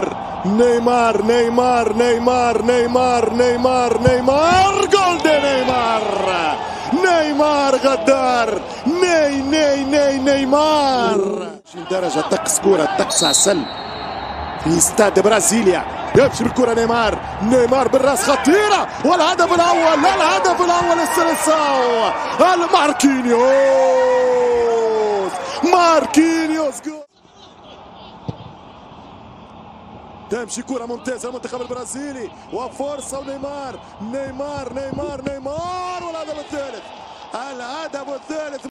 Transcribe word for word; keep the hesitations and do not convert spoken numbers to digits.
Neymar, Neymar, Neymar, Neymar, Neymar, Neymar, gol de Neymar, Neymar غدار، ني ني ني نيمار. عشرين درجة تقص كرة تقصها سل في استاد برازيليا، يبشر الكرة نيمار، نيمار بالراس خطيرة والهدف الأول، الهدف الأول السلساو، ماركينيوس، ماركينيوس. تمشي كرة ممتازة المنتخب البرازيلي وفرصة ونيمار، نيمار نيمار نيمار والهدف الثالث، الهدف الثالث.